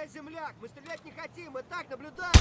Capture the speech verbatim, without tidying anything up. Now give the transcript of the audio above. Эй, земляк, мы стрелять не хотим, мы так наблюдаем!